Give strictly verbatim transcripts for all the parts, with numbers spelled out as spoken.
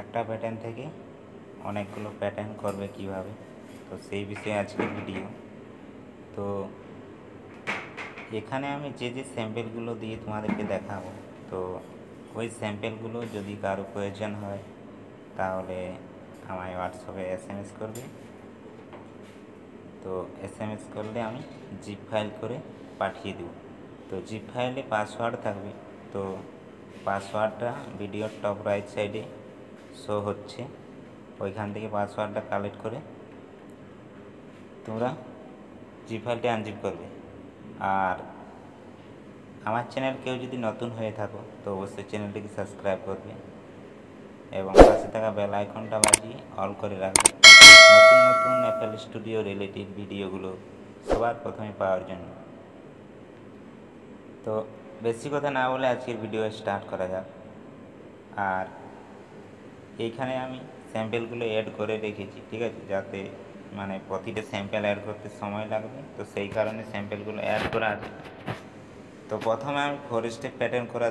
একটা প্যাটার্ন থেকে অনেকগুলো প্যাটার্ন করবে কিভাবে, তো সেই বিষয়ে আজকের ভিডিও। তো এখানে আমি যে যে স্যাম্পেলগুলো দিয়ে তোমাদেরকে দেখাবো, তো ওই স্যাম্পেলগুলো যদি কারো প্রয়োজন হয় তাহলে আমায় হোয়াটসঅ্যাপে এস এম এস করবে। তো এস এম এস করলে আমি জিপ ফাইল করে পাঠিয়ে দেব। তো জিপ ফাইলে পাসওয়ার্ড থাকবে, তো পাসওয়ার্ডটা ভিডিওর টপ রাইট সাইডে শো হচ্ছে, ওইখান থেকে পাসওয়ার্ডটা কালেক্ট করে তোমরা জিপ ফাইলটা আনজিপ করবে। আর আমার চ্যানেল কেউ যদি নতুন হয়ে থাকো তো অবশ্যই চ্যানেলটিকে সাবস্ক্রাইব করবে এবং পাশে থাকা বেল আইকনটা বাজিয়ে অল করে রাখবে নতুন নতুন এফএল স্টুডিও রিলেটেড ভিডিওগুলো সবার প্রথমে পাওয়ার জন্য। তো বেশি কথা না বলে আজকের ভিডিও স্টার্ট করা যাক। আর এইখানে আমি স্যাম্পেলগুলো অ্যাড করে রেখেছি, ঠিক আছে, যাতে মানে প্রতিটা স্যাম্পেল অ্যাড করতে সময় লাগবে, তো সেই কারণে স্যাম্পেলগুলো অ্যাড করা আছে। তো প্রথমে আমি ফরেস্টে প্যাটার্ন করা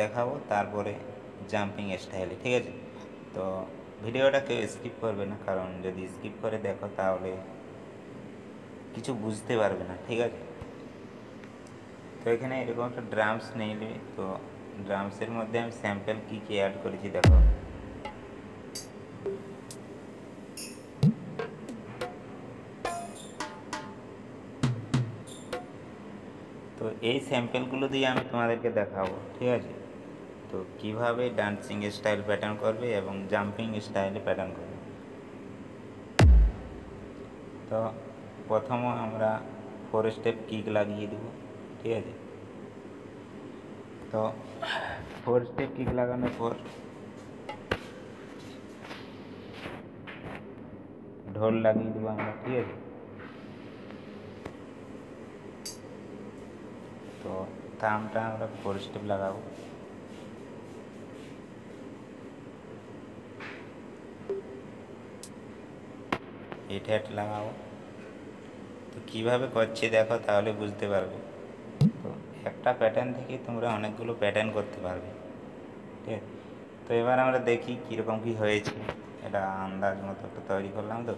দেখাবো, তারপরে জাম্পিং স্টাইলে, ঠিক আছে। তো ভিডিওটা কেউ স্কিপ করবে না, কারণ যদি স্কিপ করে দেখো তাহলে কিছু বুঝতে পারবে না, ঠিক আছে। তো এখানে এরকম একটা ড্রামস নিলে, তো ড্রামসের মধ্যে আমি স্যাম্পেল কী কী অ্যাড করেছি দেখো। তো এই স্যাম্পেলগুলো দিয়ে আমি তোমাদেরকে দেখাবো, ঠিক আছে, তো কীভাবে ডান্সিং স্টাইল প্যাটার্ন করবে এবং জাম্পিং স্টাইলে প্যাটার্ন করবে। তো প্রথমে আমরা ফোর স্টেপ কিক লাগিয়ে দেবো, ঠিক আছে। তো ফোর স্টেপ কিক লাগানোর পর ঢোল লাগিয়ে দেবো আমরা, ঠিক আছে। তো থামটা আমরা ফোর স্টেপ লাগাবো। হিট হ্যাট লাগাবো। তো কীভাবে করছি দেখো, তাহলে বুঝতে পারবে। তো একটা প্যাটার্ন থেকে তোমরা অনেকগুলো প্যাটার্ন করতে পারবে, ঠিক আছে। তো এবার আমরা দেখি কীরকম কী হয়েছে, এটা আন্দাজ মতো একটা তৈরি করলাম। তো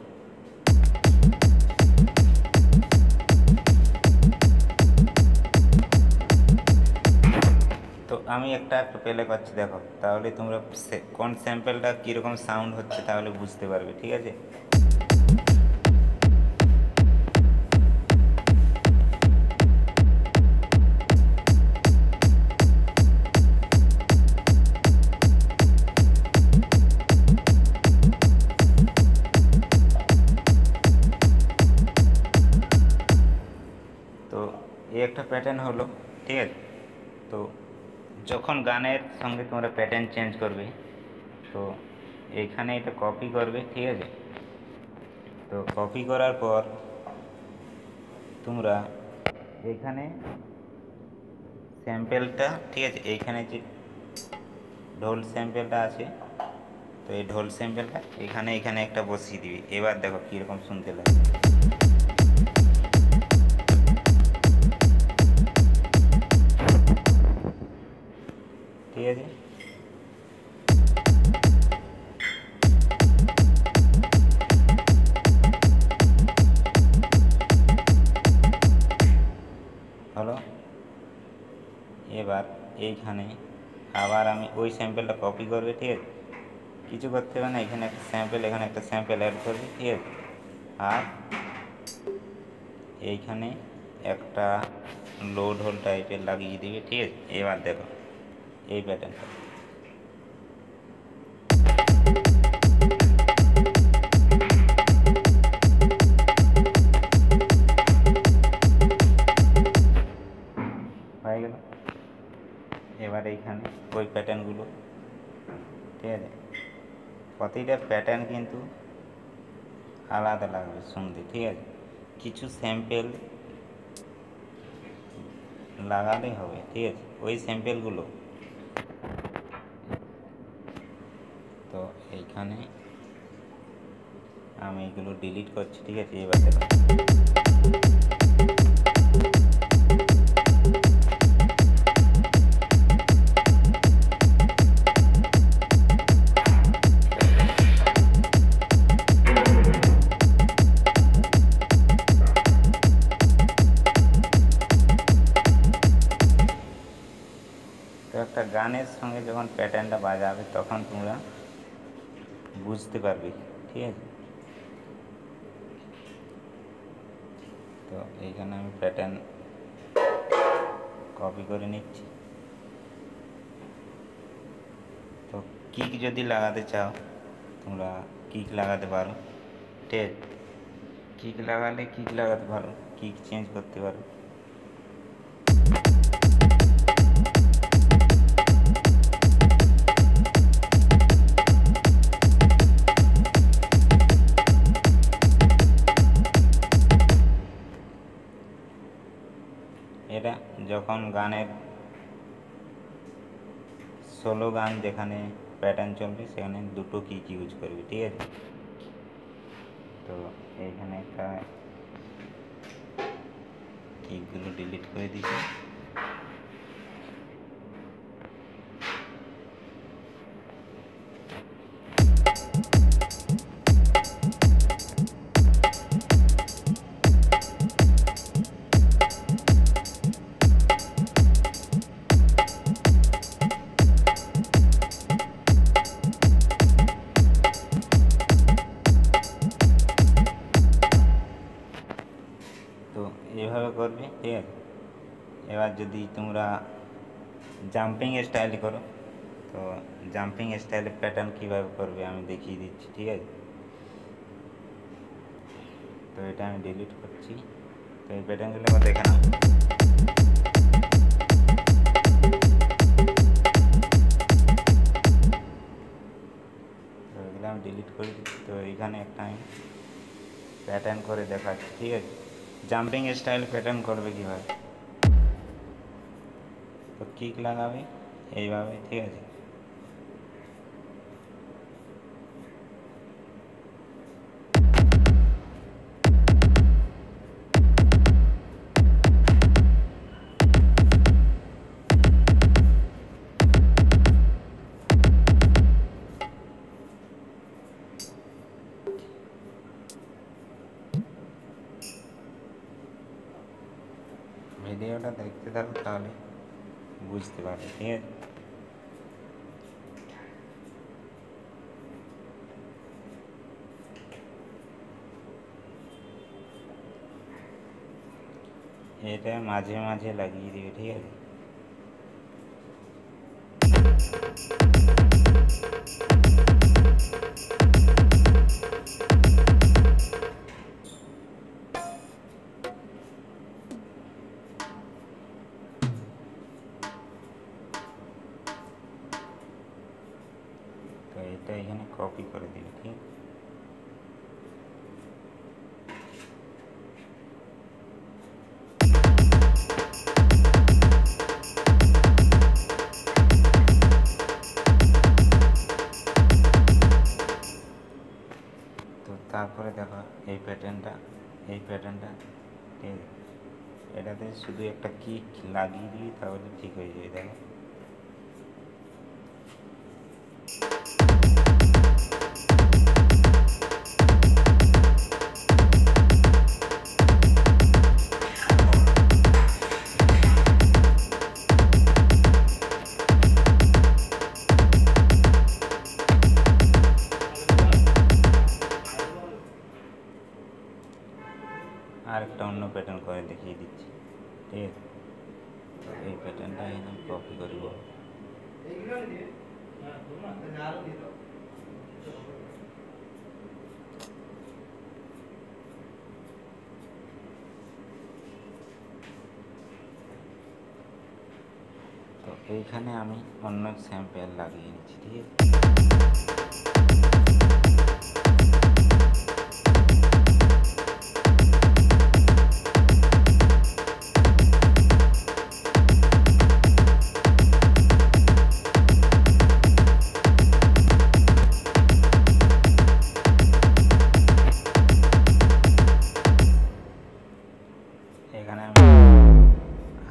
তো আমি একটা একটা প্লে করছি দেখো, তাহলে তোমরা কোন স্যাম্পেলটা কীরকম সাউন্ড হচ্ছে তাহলে বুঝতে পারবে, ঠিক আছে। তো এই একটা প্যাটার্ন হলো, ঠিক আছে। তো যখন গানের সঙ্গে তোমরা প্যাটার্ন চেঞ্জ করবে, তো এখানে এটা কপি করবে, ঠিক আছে। তো কপি করার পর তোমরা এখানে স্যাম্পেলটা, ঠিক আছে, এইখানে যে ঢোল স্যাম্পেলটা আছে, তো এই ঢোল স্যাম্পেলটা এখানে এখানে একটা বসিয়ে দিবি। এবার দেখো কীরকম শুনতে লাগবে। হ্যালো, এবার এইখানে আবার আমি ওই স্যাম্পেলটা কপি করবে, ঠিক আছে। কিছু করতে হবে না, এখানে একটা স্যাম্পেল এখানে একটা স্যাম্পেল অ্যাড করবে, ঠিক আছে। আর এইখানে একটা লো ঢোল টাইপের লাগিয়ে দিবে, ঠিক আছে। এবার দেখো এই প্যাটার্নটা। হয়ে গেল। এবার এইখানে ওই প্যাটার্নগুলো, ঠিক আছে। প্রতিটা প্যাটার্ন কিন্তু আলাদা লাগবে শুনতে, ঠিক আছে। কিছু স্যাম্পেল লাগালে হবে, ঠিক আছে, ওই স্যাম্পেলগুলো। তো এইখানে আমি এগুলো ডিলিট করছি, ঠিক আছে। এবার দেখো সঙ্গে যখন প্যাটার্নটা বাজাবে তখন তোমরা বুঝতে পারবে, ঠিক আছে। তো এইখানে আমি প্যাটার্ন কপি করে নিচ্ছি। তো কিক যদি লাগাতে চাও তোমরা কিক লাগাতে পারো, ঠিক আছে। কিক লাগালে কিক লাগাতে পারো, কিক চেঞ্জ করতে পারো। এটা যখন গানের সোলো গান যেখানে প্যাটার্ন চলবে সেখানে দুটো কিক ইউজ করবে, ঠিক আছে। তো এইখানে একটা কিকগুলো ডিলিট করে দিচ্ছি। এইভাবে করবে, ঠিক আছে। এবার যদি তোমরা জাম্পিং স্টাইল করো, তো জাম্পিং স্টাইলের প্যাটার্ন কীভাবে করবে আমি দেখিয়ে দিচ্ছি, ঠিক আছে। তো এটা আমি ডিলিট করছি। তো এই প্যাটার্নগুলো আমার দেখে নাও। তো এগুলো আমি ডিলিট করি। তো এখানে একটা আমি প্যাটার্ন করে দেখাচ্ছি, ঠিক আছে। জাম্পিং স্টাইল প্যাটার্ন করবে কীভাবে। তো কিক লাগাবে এইভাবে, ঠিক আছে। ভিডিওটা দেখতে থাকো, তাহলে বুঝতে পারবে, ঠিক আছে। এটা মাঝে মাঝে লাগিয়ে দিবে, ঠিক আছে। তো এটা এখানে কপি করে দিলে, ঠিক আছে। তো তারপরে দেখো এই প্যাটার্নটা, এই প্যাটার্নটা এটাতে শুধু একটা কিক লাগিয়ে দিই তাহলে ঠিক হয়ে যাবে, দেখো। আর একটা অন্য প্যাটার্ন করে দেখিয়ে দিচ্ছি, ঠিক আছে। এই প্যাটার্নটা একদম কপি করব। তো এইখানে আমি অন্য স্যাম্পেল লাগিয়ে নিচ্ছি, ঠিক আছে। এখানে আমি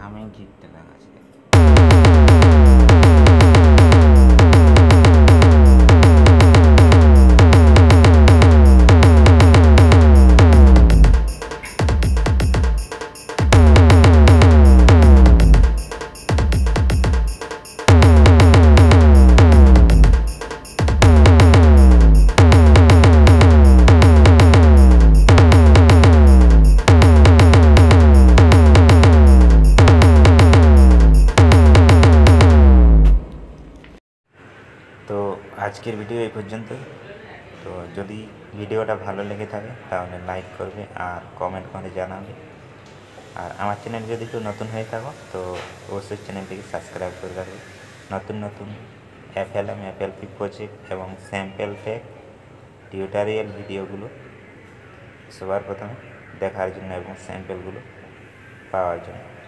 আমি গিকটা লাগাচ্ছি। আজকের ভিডিও এই পর্যন্তই। তো যদি ভিডিওটা ভালো লেগে থাকে তাহলে লাইক করবে আর কমেন্ট করে জানাবে। আর আমার চ্যানেল যদি কেউ নতুন হয়ে থাকো তো অবশ্যই চ্যানেলটিকে সাবস্ক্রাইব করে রাখবে। নতুন নতুন এফএলএম এফএলপি প্রজেক্ট এবং স্যাম্পল টেক টিউটোরিয়াল ভিডিওগুলো সবার প্রথমে দেখার জন্য এবং স্যাম্পলগুলো পাওয়ার জন্য।